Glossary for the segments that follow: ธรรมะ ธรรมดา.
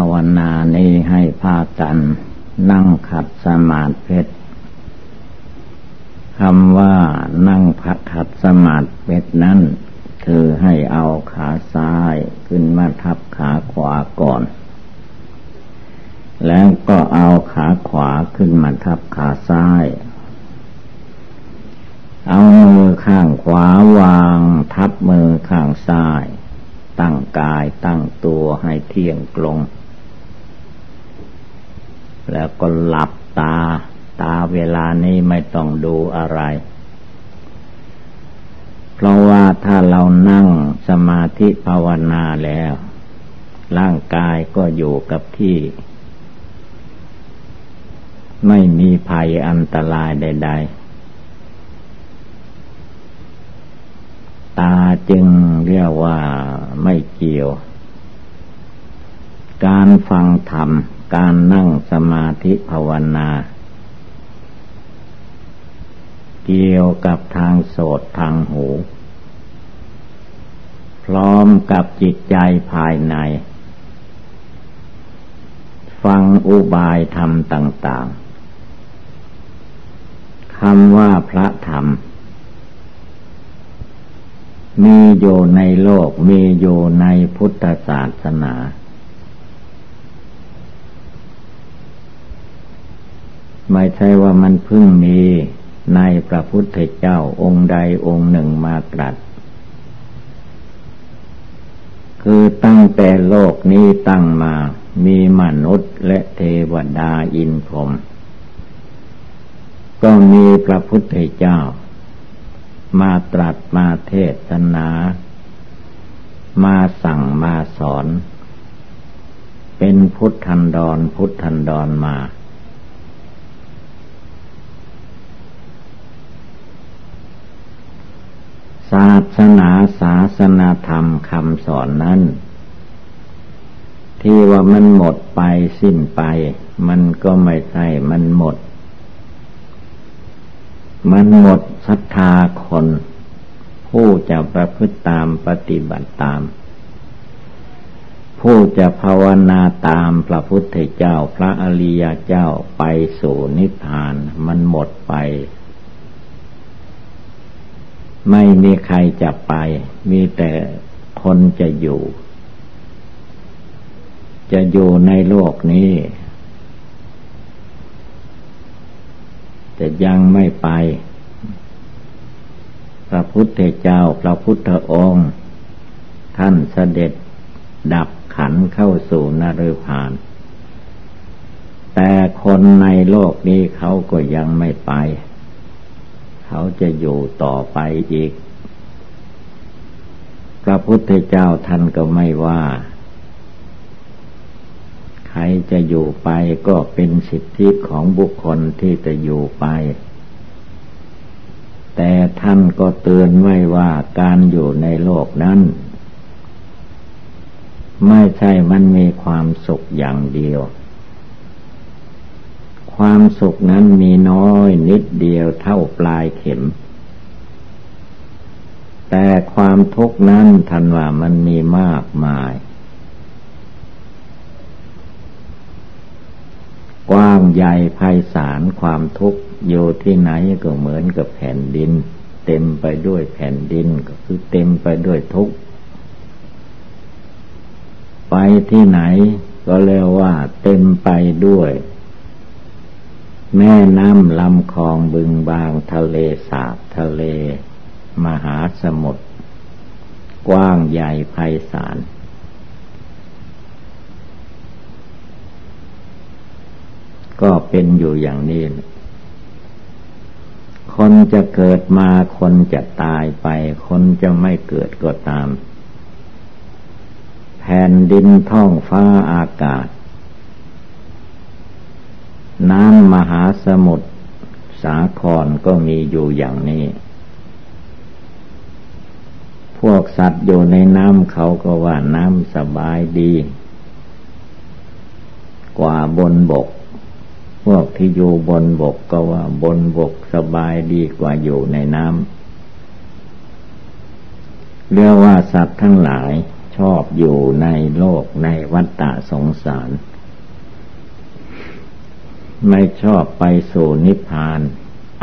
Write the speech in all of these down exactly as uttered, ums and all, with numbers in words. าวนานี้ให้พากันนั่งขัดสมาธิคำว่านั่งพักขัดสมาธินั้นคือให้เอาขาซ้ายขึ้นมาทับขาขวาก่อนแล้วก็เอาขาขวาขึ้นมาทับขาซ้ายเอามือข้างขวาวางทับมือข้างซ้ายตั้งกายตั้งตัวให้เที่ยงตรงแล้วก็หลับตาตาเวลานี้ไม่ต้องดูอะไรเพราะว่าถ้าเรานั่งสมาธิภาวนาแล้วร่างกายก็อยู่กับที่ไม่มีภัยอันตรายใดๆตาจึงเรียกว่าไม่เกี่ยวการฟังธรรมการนั่งสมาธิภาวนาเกี่ยวกับทางโสตทางหูพร้อมกับจิตใจภายในฟังอุบายธรรมต่างๆคำว่าพระธรรมมีอยู่ในโลกมีอยู่ในพุทธศาสนาไม่ใช่ว่ามันเพิ่งมีในพระพุทธเจ้าองค์ใดองค์หนึ่งมาตรัสคือตั้งแต่โลกนี้ตั้งมามีมนุษย์และเทวดาอินพรหมก็มีพระพุทธเจ้ามาตรัสมาเทศนามาสั่งมาสอนเป็นพุทธันดรพุทธันดรมาศาสนาศาสนาธรรมคำสอนนั้นที่ว่ามันหมดไปสิ้นไปมันก็ไม่ใช่มันหมดมันหมดศรัทธาคนผู้จะประพฤติตามปฏิบัติตามผู้จะภาวนาตามพระพุทธเจ้าพระอริยเจ้าไปสู่นิพพานมันหมดไปไม่มีใครจะไปมีแต่คนจะอยู่จะอยู่ในโลกนี้แต่ยังไม่ไปพระพุทธเจ้าพระพุทธองค์ท่านเสด็จดับขันเข้าสู่นฤพานแต่คนในโลกนี้เขาก็ยังไม่ไปเขาจะอยู่ต่อไปอีกพระพุทธเจ้าท่านก็ไม่ว่าใครจะอยู่ไปก็เป็นสิทธิของบุคคลที่จะอยู่ไปแต่ท่านก็เตือนไว้ว่าการอยู่ในโลกนั้นไม่ใช่มันมีความสุขอย่างเดียวความสุขนั้นมีน้อยนิดเดียวเท่าปลายเข็มแต่ความทุกข์นั้นทันว่ามันมีมากมายกว้างใหญ่ไพศาลความทุกข์อยู่ที่ไหนก็เหมือนกับแผ่นดินเต็มไปด้วยแผ่นดินก็คือเต็มไปด้วยทุกข์ไปที่ไหนก็เรียกว่าเต็มไปด้วยแม่น้ำลำคลองบึงบางทะเลสาบทะเลมหาสมุทรกว้างใหญ่ไพศาลก็เป็นอยู่อย่างนี้คนจะเกิดมาคนจะตายไปคนจะไม่เกิดก็ตามแผ่นดินท้องฟ้าอากาศน้ำมหาสมุทรสาครก็มีอยู่อย่างนี้พวกสัตว์อยู่ในน้ำเขาก็ว่าน้ำสบายดีกว่าบนบกพวกที่อยู่บนบกก็ว่าบนบกสบายดีกว่าอยู่ในน้ำเรียกว่าสัตว์ทั้งหลายช ชอบอยู่ในโลกในวัฏฏะสงสารไม่ชอบไปสู่นิพพาน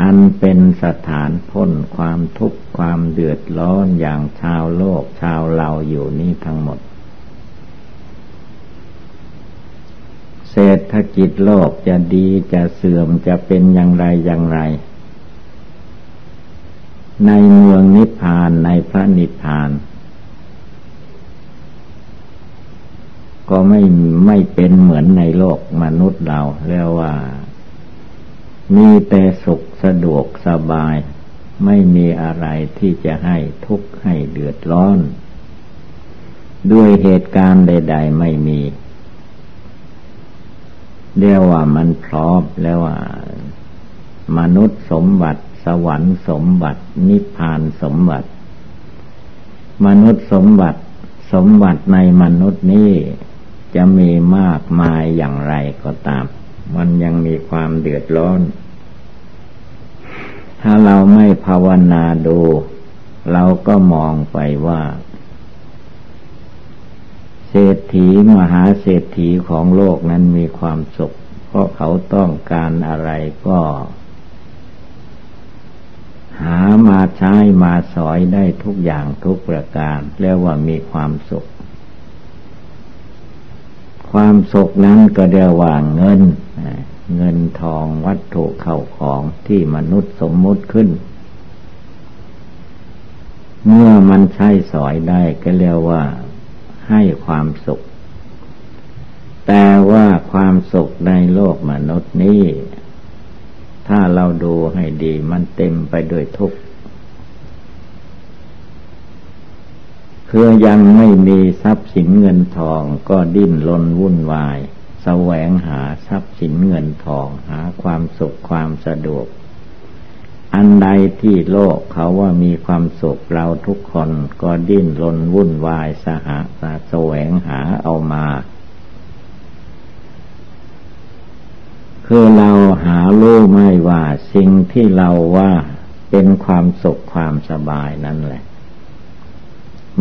อันเป็นสถานพ้นความทุกข์ความเดือดร้อนอย่างชาวโลกชาวเราอยู่นี้ทั้งหมดเศรษฐกิจโลกจะดีจะเสื่อมจะเป็นอย่างไรอย่างไรในเมืองนิพพานในพระนิพพานก็ไม่ไม่เป็นเหมือนในโลกมนุษย์เราเรียกว่ามีแต่สุขสะดวกสบายไม่มีอะไรที่จะให้ทุกข์ให้เดือดร้อนด้วยเหตุการณ์ใดๆไม่มีเรียกว่ามันพร้อมแล้วว่ามนุษย์สมบัติสวรรค์สมบัตินิพพานสมบัติมนุษย์สมบัติสมบัติในมนุษย์นี้จะมีมากมายอย่างไรก็ตามมันยังมีความเดือดร้อนถ้าเราไม่ภาวนาดูเราก็มองไปว่าเศรษฐีมหาเศรษฐีของโลกนั้นมีความสุขเพราะเขาต้องการอะไรก็หามาใช้มาสอยได้ทุกอย่างทุกประการเรียกว่ามีความสุขความสุขนั้นก็เรียกว่าเงินเงินทองวัตถุเข้าของที่มนุษย์สมมุติขึ้นเมื่อมันใช้สอยได้ก็เรียกว่าให้ความสุขแต่ว่าความสุขในโลกมนุษย์นี้ถ้าเราดูให้ดีมันเต็มไปด้วยทุกข์คือยังไม่มีทรัพย์สินเงินทองก็ดิ้นรนวุ่นวายแสวงหาทรัพย์สินเงินทองหาความสุขความสะดวกอันใดที่โลกเขาว่ามีความสุขเราทุกคนก็ดิ้นรนวุ่นวายสหะแสวงหาเอามาคือเราหารู้ไม่ว่าสิ่งที่เราว่าเป็นความสุขความสบายนั่นแหละ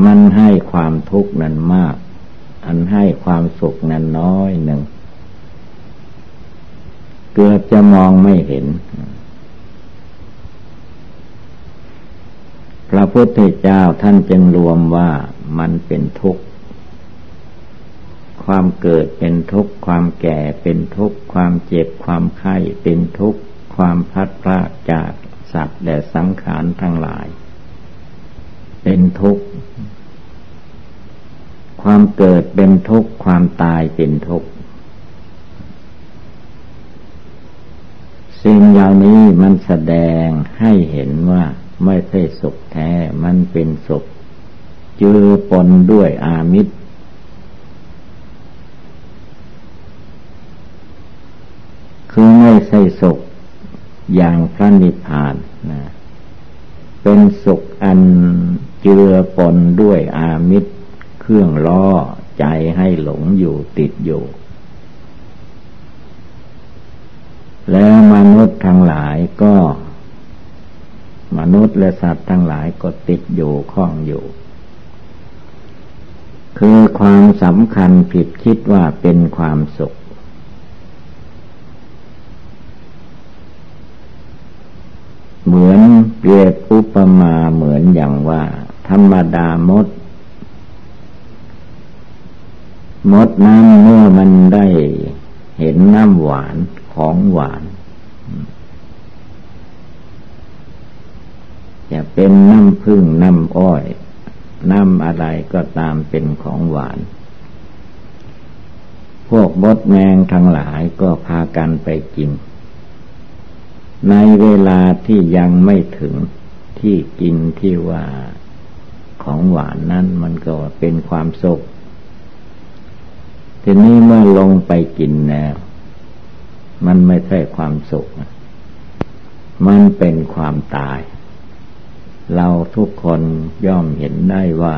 มันให้ความทุกข์นั้นมากอันให้ความสุขนั้นน้อยหนึ่งเกือบจะมองไม่เห็นพระพุทธเจ้าท่านจึงรวมว่ามันเป็นทุกข์ความเกิดเป็นทุกข์ความแก่เป็นทุกข์ความเจ็บความไข้เป็นทุกข์ความพัดพรากจากสัตว์และสังขารทั้งหลายเป็นทุกข์ความเกิดเป็นทุกข์ความตายเป็นทุกข์สิ่งเหล่านี้มันแสดงให้เห็นว่าไม่ใช่สุขแท้มันเป็นสุขเจือปนด้วยอามิตรคือไม่ใช่สุขอย่างพระนิพพานนะเป็นสุขอันเจือปนด้วยอามิตรเครื่องล่อใจให้หลงอยู่ติดอยู่แล้วมนุษย์ทั้งหลายก็มนุษย์และสัตว์ทั้งหลายก็ติดอยู่ข้องอยู่คือความสำคัญผิดคิดว่าเป็นความสุขเหมือนเปรียบอุปมาเหมือนอย่างว่าธรรมดามดมดน้ำเมื่อมันได้เห็นน้ำหวานของหวานจะเป็นน้ำผึ้งน้ำอ้อยน้ำอะไรก็ตามเป็นของหวานพวกมดแมงทั้งหลายก็พากันไปกินในเวลาที่ยังไม่ถึงที่กินที่ว่าของหวานนั้นมันก็เป็นความสุขทีนี้เมื่อลงไปกินแล้วมันไม่ใช่ความสุขมันเป็นความตายเราทุกคนย่อมเห็นได้ว่า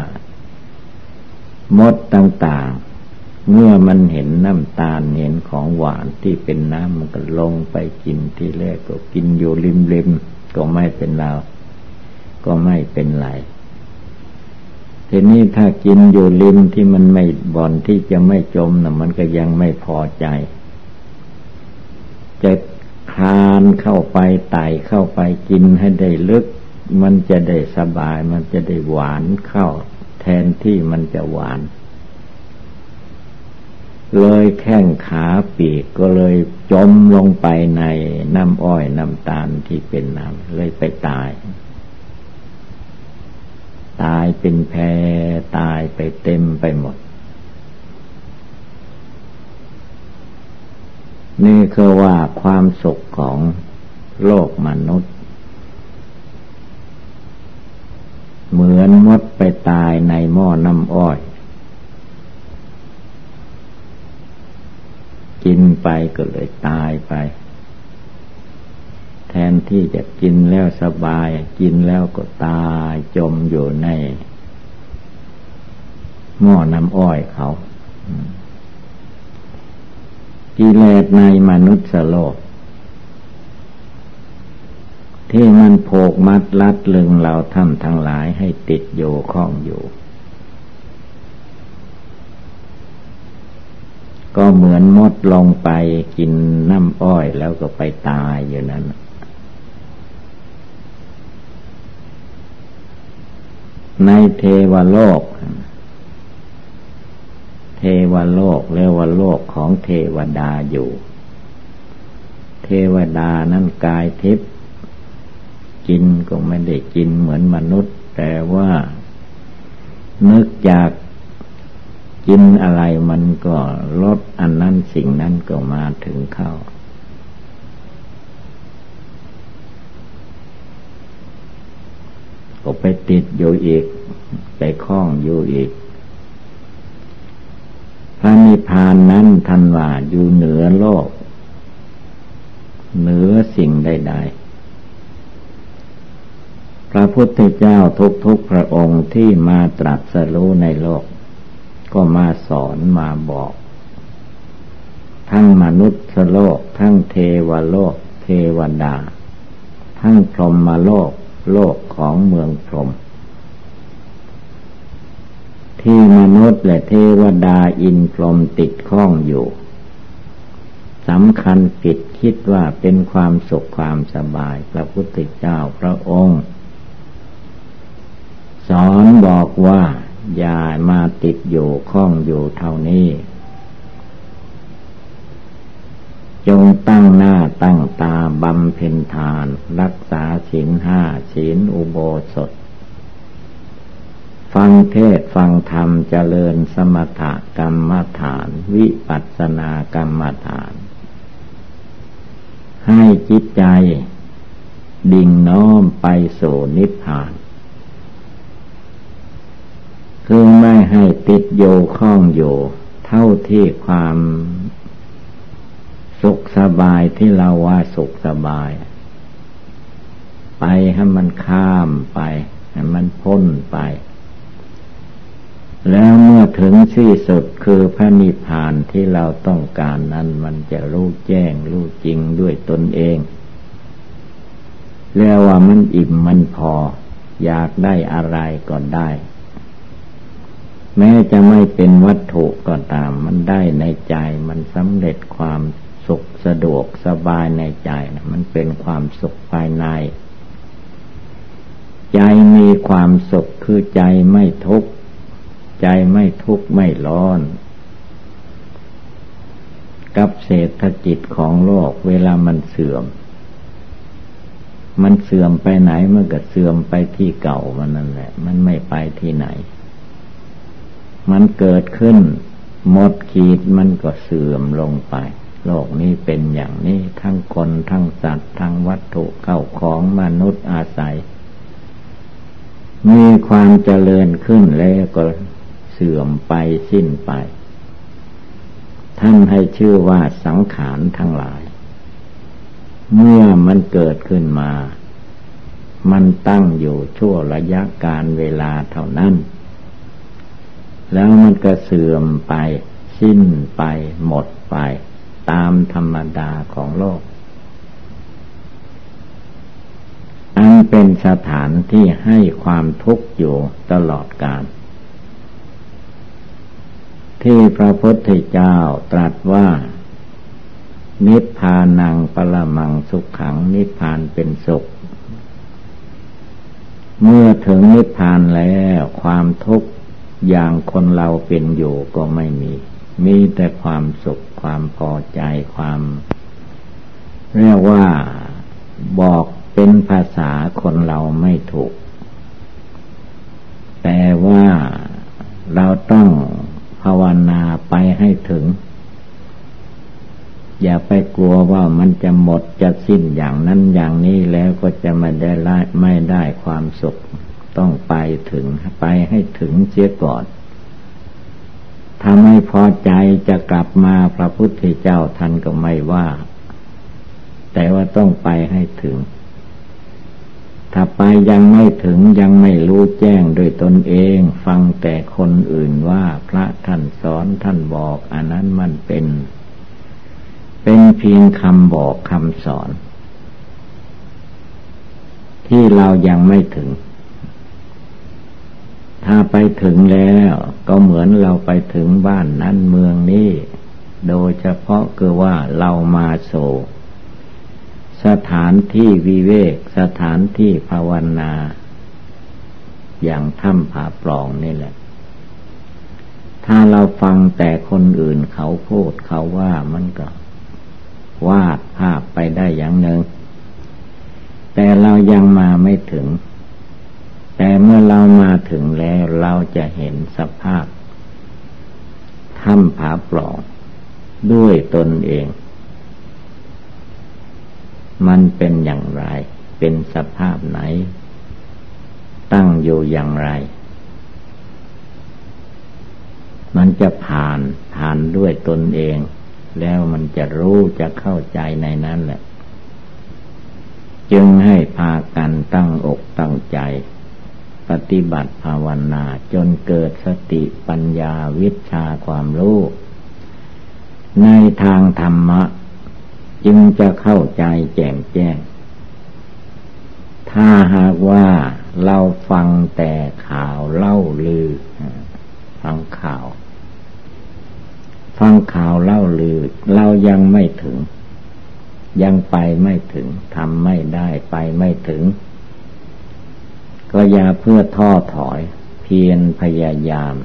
มดต่างๆเมื่อมันเห็นน้ำตาลเห็นของหวานที่เป็นน้ำมันก็ลงไปกินที่แรกก็กินอยู่ริมๆก็ไม่เป็นเราก็ไม่เป็นไร ทีนี้ถ้ากินอยู่ริมที่มันไม่บ่อนที่จะไม่จมนะมันก็ยังไม่พอใจจะคลานเข้าไปไต่เข้าไปกินให้ได้ลึกมันจะได้สบายมันจะได้หวานเข้าแทนที่มันจะหวานเลยแข้งขาปีกก็เลยจมลงไปในน้ำอ้อยน้ำตาลที่เป็นน้ำเลยไปตายตายเป็นแพตายไปเต็มไปหมดนี่คือว่าความสุขของโลกมนุษย์เหมือนมดไปตายในหม้อน้ำอ้อยกินไปก็เลยตายไปแทนที่จะกินแล้วสบายกินแล้วก็ตายจมอยู่ในหม้อน้ำอ้อยเขากิเลสในมนุษย์โลกที่มันโผกมัดลัดลึงเราท่านทั้งหลายให้ติดโยคล้องอยู่ก็เหมือนมดลงไปกินน้ำอ้อยแล้วก็ไปตายอยู่นั้นในเทวโลกเทวโลกเรียกว่าโลกของเทวดาอยู่เทวดานั้นกายทิพย์กินก็ไม่ได้กินเหมือนมนุษย์แต่ว่านึกอยากกินอะไรมันก็ลดอันนั้นสิ่งนั้นก็มาถึงเข้าก็ไปติดอยู่อีกไปคล้องอยู่อีกพระนิพพานนั้นท่านว่าอยู่เหนือโลกเหนือสิ่งใดๆพระพุทธเจ้าทุกๆพระองค์ที่มาตรัสรู้ในโลกก็มาสอนมาบอกทั้งมนุษย์โลกทั้งเทวโลกเทวดาทั้งพรหมโลกโลกของเมืองพรหมที่มนุษย์และเทวดาอินพรหมติดข้องอยู่สำคัญผิดคิดว่าเป็นความสุขความสบายพระพุทธเจ้าพระองค์สอนบอกว่าอย่ามาติดอยู่ข้องอยู่เท่านี้จงตั้งหน้าตั้งตาบำเพ็ญทานรักษาศีลห้าศีลอุโบสถฟังเทศฟังธรรมเจริญสมถกรรมฐานวิปัสสนากรรมฐานให้จิตใจดิ่งน้อมไปสู่นิพพานคือไม่ให้ติดโยข้องอยู่เท่าที่ความสุขสบายที่เราว่าสุขสบายไปให้มันข้ามไปให้มันพ้นไปแล้วเมื่อถึงที่สุดคือพระนิพพานที่เราต้องการนั้นมันจะรู้แจ้งรู้จริงด้วยตนเองแล้วว่ามันอิ่มมันพออยากได้อะไรก็ได้แม้จะไม่เป็นวัตถุก็ตามมันได้ในใจมันสำเร็จความสุขสะดวกสบายในใจมันเป็นความสุขภายในใจมีความสุขคือใจไม่ทุกข์ใจไม่ทุกข์ไม่ร้อนกับเศรษฐกิจของโลกเวลามันเสื่อมมันเสื่อมไปไหนมันก็เสื่อมไปที่เก่ามันนั่นแหละมันไม่ไปที่ไหนมันเกิดขึ้นหมดขีดมันก็เสื่อมลงไปโลกนี้เป็นอย่างนี้ทั้งคนทั้งสัตว์ทั้งวัตถุเข้าของมนุษย์อาศัยมีความเจริญขึ้นแล้วก็เสื่อมไปสิ้นไปท่านให้ชื่อว่าสังขารทั้งหลายเมื่อมันเกิดขึ้นมามันตั้งอยู่ชั่วระยะการเวลาเท่านั้นแล้วมันก็เสื่อมไปสิ้นไปหมดไปตามธรรมดาของโลกอันเป็นสถานที่ให้ความทุกข์อยู่ตลอดกาล ที่พระพุทธเจ้าตรัสว่านิพพานังปรมังสุขขังนิพพานเป็นสุขเมื่อถึงนิพพานแล้วความทุกข์อย่างคนเราเป็นอยู่ก็ไม่มีมีแต่ความสุขความพอใจความเรียกว่าบอกเป็นภาษาคนเราไม่ถูกแต่ว่าเราต้องภาวนาไปให้ถึงอย่าไปกลัวว่ามันจะหมดจะสิ้นอย่างนั้นอย่างนี้แล้วก็จะไม่ได้ไม่ได้ความสุขต้องไปถึงไปให้ถึงเสียก่อนถ้าไม่พอใจจะกลับมาพระพุทธเจ้าท่านก็ไม่ว่าแต่ว่าต้องไปให้ถึงถ้าไปยังไม่ถึงยังไม่รู้แจ้งโดยตนเองฟังแต่คนอื่นว่าพระท่านสอนท่านบอกอันนั้นมันเป็นเป็นเพียงคำบอกคำสอนที่เรายังไม่ถึงถ้าไปถึงแล้วก็เหมือนเราไปถึงบ้านนั้นเมืองนี้โดยเฉพาะคือว่าเรามาโสสถานที่วิเวกสถานที่ภาวนาอย่างถ้ำผาปล่องนี่แหละถ้าเราฟังแต่คนอื่นเขาพูดเขาว่ามันก็วาดภาพไปได้อย่างหนึ่งแต่เรายังมาไม่ถึงแต่เมื่อเรามาถึงแล้วเราจะเห็นสภาพถ้ำผาปล่องด้วยตนเองมันเป็นอย่างไรเป็นสภาพไหนตั้งอยู่อย่างไรมันจะผ่านผ่านด้วยตนเองแล้วมันจะรู้จะเข้าใจในนั้นแหละจึงให้พากันตั้งอกตั้งใจปฏิบัติภาวนาจนเกิดสติปัญญาวิชาความรู้ในทางธรรมะจึงจะเข้าใจแจ่มแจ้งถ้าหากว่าเราฟังแต่ข่าวเล่าลือฟังข่าวฟังข่าวเล่าลือเรายังไม่ถึงยังไปไม่ถึงทำไม่ได้ไปไม่ถึงก็อย่าเพื่อท้อถอยเพียรพยายาม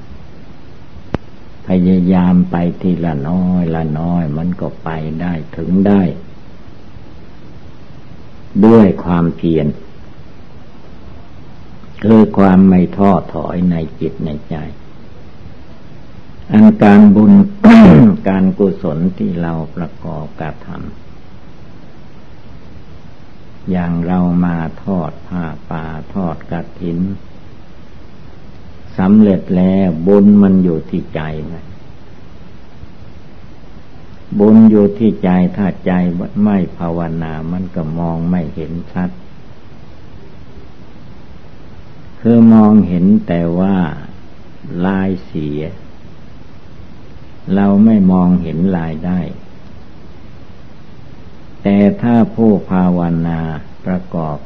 พยายามไปทีละน้อยละน้อยมันก็ไปได้ถึงได้ด้วยความเพียรคือความไม่ท้อถอยในจิตในใจอันการบุญ การกุศลที่เราประกอบกระทำอย่างเรามาทอดผ้าป่าทอดกฐินสำเร็จแล้วบุญมันอยู่ที่ใจนะบุญอยู่ที่ใจถ้าใจไม่ภาวนามันก็มองไม่เห็นชัดคือมองเห็นแต่ว่าลายเสียเราไม่มองเห็นลายได้แต่ถ้าผู้ภาวนาประกอบ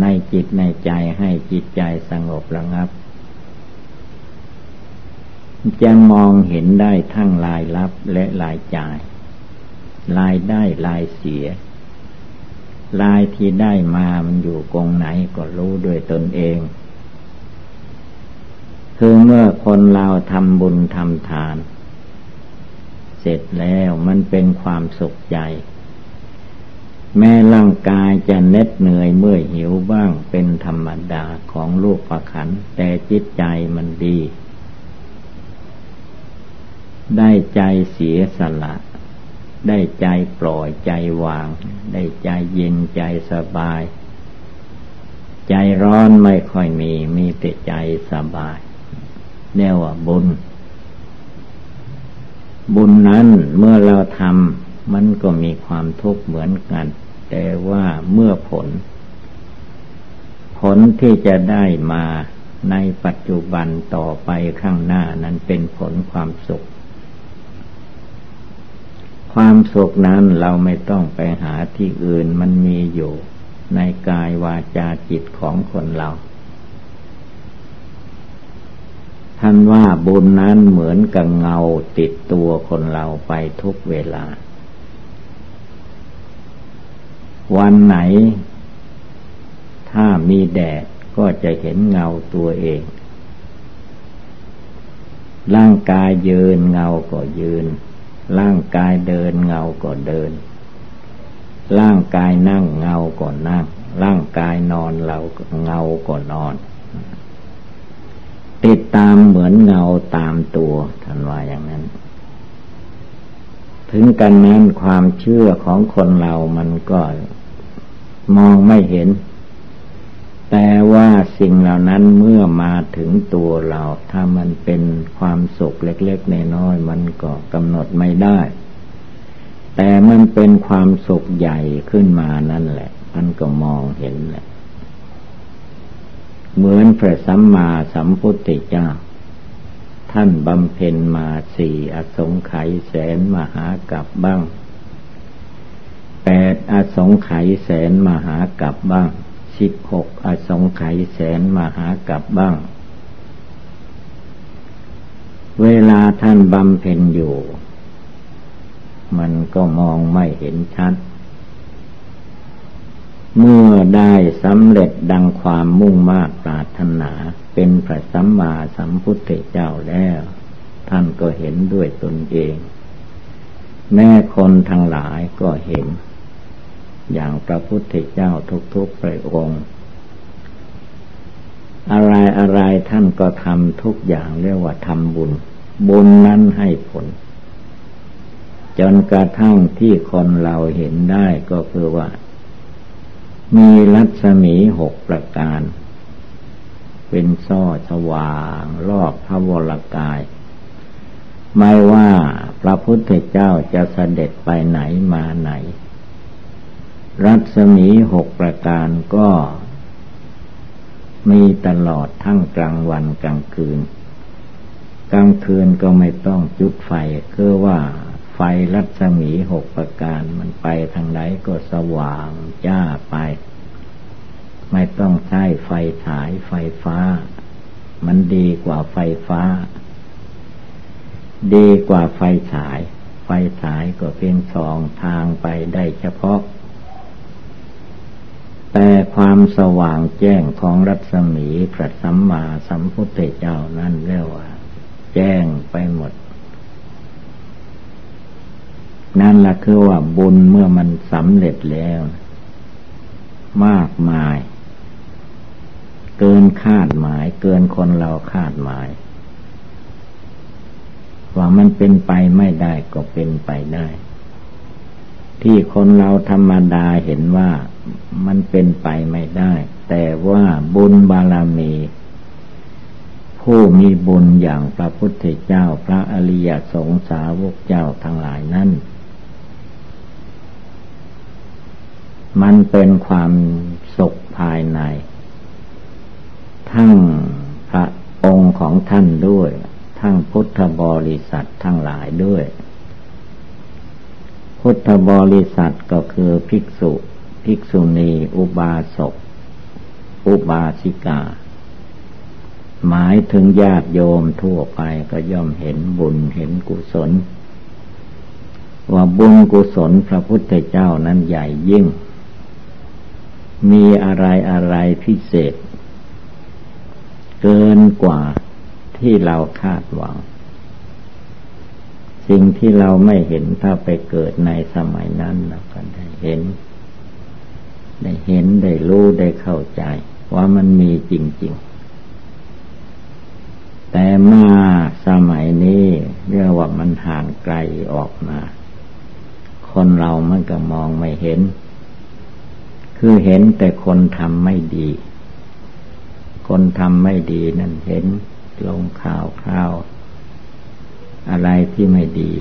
ในจิตในใจให้จิตใจสงบระงับจะมองเห็นได้ทั้งรายรับและรายจ่ายรายได้รายเสียรายที่ได้มามันอยู่กองไหนก็รู้ด้วยตนเองคือเมื่อคนเราทำบุญทำทานเสร็จแล้วมันเป็นความสุขใจแม้ร่างกายจะเหน็ดเหนื่อยเมื่อยหิวบ้างเป็นธรรมดาของรูปขันธ์แต่จิตใจมันดีได้ใจเสียสละได้ใจปล่อยใจวางได้ใจเย็นใจสบายใจร้อนไม่ค่อยมีมีแต่ใจสบายเรียกว่าบุญบุญนั้นเมื่อเราทำมันก็มีความทุกข์เหมือนกันแต่ว่าเมื่อผลผลที่จะได้มาในปัจจุบันต่อไปข้างหน้านั้นเป็นผลความสุขความสุขนั้นเราไม่ต้องไปหาที่อื่นมันมีอยู่ในกายวาจาจิตของคนเรา ท่านว่าบุญนั้นเหมือนกับเงาติดตัวคนเราไปทุกเวลาวันไหนถ้ามีแดดก็จะเห็นเงาตัวเองร่างกายยืนเงาก็ยืนร่างกายเดินเงาก็เดินร่างกายนั่งเงาก็นั่งร่างกายนอนเราเงาก็นอนติดตามเหมือนเงาตามตัวท่านว่าอย่างนั้นถึงกันนั้นความเชื่อของคนเรามันก็มองไม่เห็นแต่ว่าสิ่งเหล่านั้นเมื่อมาถึงตัวเราถ้ามันเป็นความสุขเล็กๆน้อยๆมันก็กำหนดไม่ได้แต่มันเป็นความสุขใหญ่ขึ้นมานั่นแหละมันก็มองเห็นแหละเหมือนพระสัมมาสัมพุทธเจ้าท่านบำเพ็ญมาสี่อสงไขยแสนมหากรัปบ้างแปดอสงไขยแสนมหากรัปบ้างสิบหกอสงไขยแสนมหากรัปบ้างเวลาท่านบำเพ็ญอยู่มันก็มองไม่เห็นชัดเมื่อได้สำเร็จดังความมุ่งมาตรปรารถนาเป็นพระสัมมาสัมพุทธเจ้าแล้วท่านก็เห็นด้วยตนเองแม่คนทั้งหลายก็เห็นอย่างพระพุทธเจ้าทุกๆพระองค์อะไรอะไรท่านก็ทำทุกอย่างเรียกว่าทำบุญบุญนั้นให้ผลจนกระทั่งที่คนเราเห็นได้ก็คือว่ามีรัศมีหกประการเป็นส่อสว่างรอบพระวรกายไม่ว่าพระพุทธเจ้าจะเสด็จไปไหนมาไหนรัศมีหกประการก็มีตลอดทั้งกลางวันกลางคืนกลางคืนก็ไม่ต้องจุดไฟคือว่าไฟรัศมีหกประการมันไปทางไหนก็สว่างจ้าไปไม่ต้องใช้ไฟฉายไฟฟ้ามันดีกว่าไฟฟ้าดีกว่าไฟฉายไฟฉายก็เพียงส่องทางไปได้เฉพาะแต่ความสว่างแจ้งของรัศมีพระสัมมาสัมพุทธเจ้านั้นเรียกว่าแจ้งไปหมดนั่นล่ะคือว่าบุญเมื่อมันสำเร็จแล้วมากมายเกินคาดหมายเกินคนเราคาดหมายว่ามันเป็นไปไม่ได้ก็เป็นไปได้ที่คนเราธรรมดาเห็นว่ามันเป็นไปไม่ได้แต่ว่าบุญบารมีผู้มีบุญอย่างพระพุทธเจ้าพระอริยสงฆ์สาวกเจ้าทั้งหลายนั้นมันเป็นความสุขภายในทั้งพระองค์ของท่านด้วยทั้งพุทธบริษัททั้งหลายด้วยพุทธบริษัทก็คือภิกษุภิกษุณีอุบาสกอุบาสิกาหมายถึงญาติโยมทั่วไปก็ย่อมเห็นบุญเห็นกุศลว่าบุญกุศลพระพุทธเจ้านั้นใหญ่ยิ่งมีอะไรอะไรพิเศษเกินกว่าที่เราคาดหวังสิ่งที่เราไม่เห็นถ้าไปเกิดในสมัยนั้นเราก็ได้เห็นได้เห็นได้รู้ได้เข้าใจว่ามันมีจริงๆแต่มาสมัยนี้เรียกว่ามันห่างไกลออกมาคนเรามันก็มองไม่เห็นคือเห็นแต่คนทำไม่ดีคนทำไม่ดีนั่นเห็นลงข่าวคราวอะไรที่ไม่ดี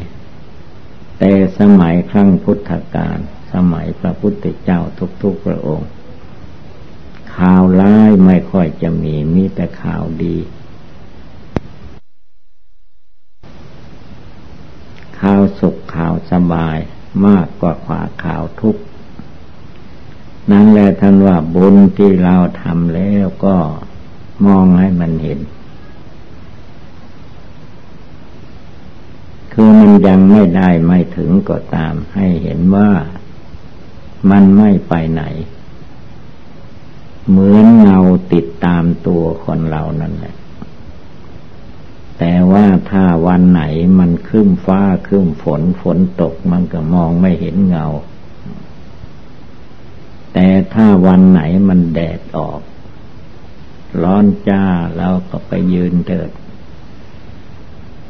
แต่สมัยครั้งพุทธกาลสมัยพระพุทธเจ้าทุกๆพระองค์ข่าวร้ายไม่ค่อยจะมีมีแต่ข่าวดีข่าวสุขข่าวสบายมากกว่าข่าวทุกข์นั่นแหละท่านว่าบุญที่เราทำแล้วก็มองให้มันเห็น คือมันยังไม่ได้ไม่ถึงก็ตามให้เห็นว่ามันไม่ไปไหนเหมือนเงาติดตามตัวคนเรานั่นแหละแต่ว่าถ้าวันไหนมันครึ้มฟ้าครึ้มฝนฝนตกมันก็มองไม่เห็นเงาแต่ถ้าวันไหนมันแดดออกร้อนจ้าแล้วก็ไปยืนเถิด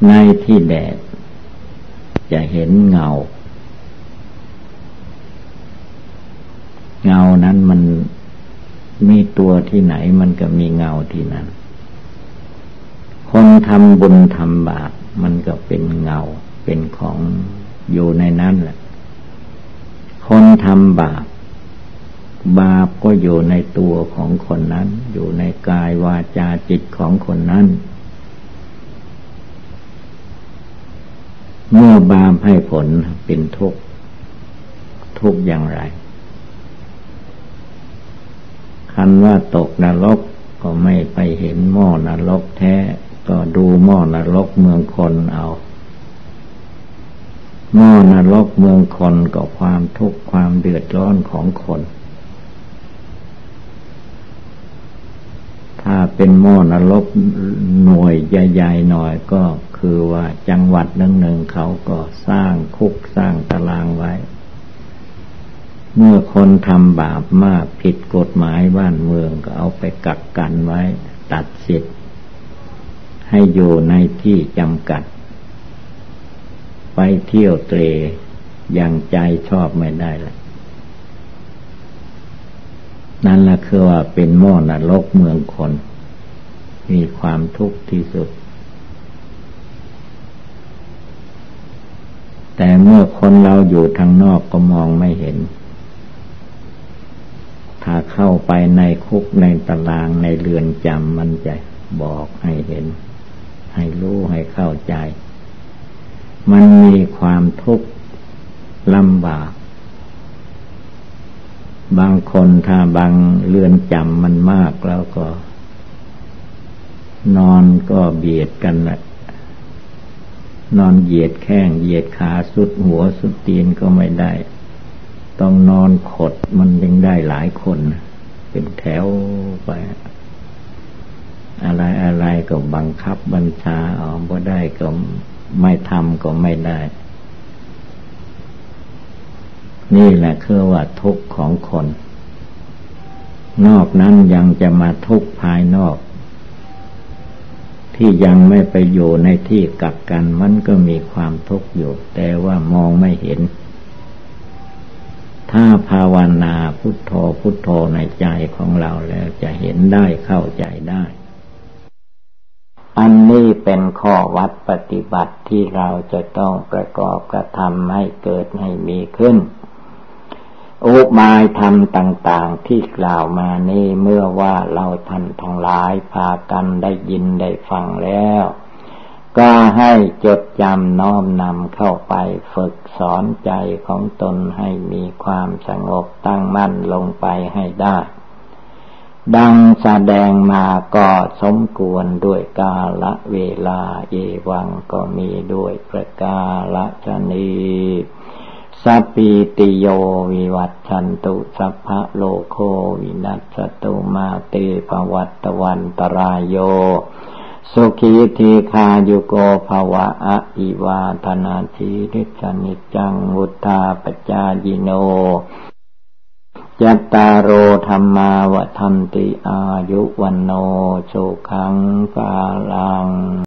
ในที่แดดจะเห็นเงาเงานั้นมันมีตัวที่ไหนมันก็มีเงาที่นั้นคนทำบุญทำบาปมันก็เป็นเงาเป็นของอยู่ในนั้นแหละคนทำบาปบาปก็อยู่ในตัวของคนนั้นอยู่ในกายวาจาจิตของคนนั้นเมื่อบาปให้ผลเป็นทุกข์ทุกข์อย่างไรคันว่าตกนรกก็ไม่ไปเห็นหม้อนรกแท้ก็ดูหม้อนรกเมืองคนเอาหม้อนรกเมืองคนก็ความทุกข์ความเดือดร้อนของคนถ้าเป็นหม้อนรกหน่วยใหญ่ๆหน่อยก็คือว่าจังหวัดหนึ่งๆเขาก็สร้างคุกสร้างตารางไว้เมื่อคนทำบาปมากผิดกฎหมายบ้านเมืองก็เอาไปกักกันไว้ตัดสิทธิ์ให้อยู่ในที่จำกัดไปเที่ยวเตร่อย่างใจชอบไม่ได้ละนั่นล่ะคือว่าเป็นหม้อนรกเมืองคนมีความทุกข์ที่สุดแต่เมื่อคนเราอยู่ทางนอกก็มองไม่เห็นถ้าเข้าไปในคุกในตารางในเรือนจำมันจะบอกให้เห็นให้รู้ให้เข้าใจมันมีความทุกข์ลำบากบางคนถ้าบางเรือนจำมันมากแล้วก็นอนก็เบียดกันแหละนอนเหยียดแข้งเหยียดขาสุดหัวสุดตีนก็ไม่ได้ต้องนอนขดมันยังได้หลายคนเป็นแถวไปอะไรอะไรก็บังคับบัญชาออกบ่ได้ก็ไม่ทำก็ไม่ได้นี่แหละคือว่าทุกข์ของคนนอกนั้นยังจะมาทุกข์ภายนอกที่ยังไม่ไปอยู่ในที่กักกันมันก็มีความทุกข์อยู่แต่ว่ามองไม่เห็นถ้าภาวนาพุทโธพุทโธในใจของเราแล้วจะเห็นได้เข้าใจได้อันนี้เป็นข้อวัดปฏิบัติที่เราจะต้องประกอบกระทำให้เกิดให้มีขึ้นอุบายธรรมต่างๆที่กล่าวมานี้เมื่อว่าเราท่านทั้งหลายพากันได้ยินได้ฟังแล้วก็ให้จดจำน้อมนำเข้าไปฝึกสอนใจของตนให้มีความสงบตั้งมั่นลงไปให้ได้ดังแสดงมาก็สมควรด้วยกาลเวลาเอวังก็มีด้วยประกาศนีสัพพิติโยวิวัตชันตุสัพพะโลโควินัสสตุมาเตภวัตวันตรายโยสุขีทีคายุโกภวะอะอิวาธนาธิริจนิจังวุธาปจายิโนยัตตาโรธรรมาวทันติอายุวันโนสุขังภาลัง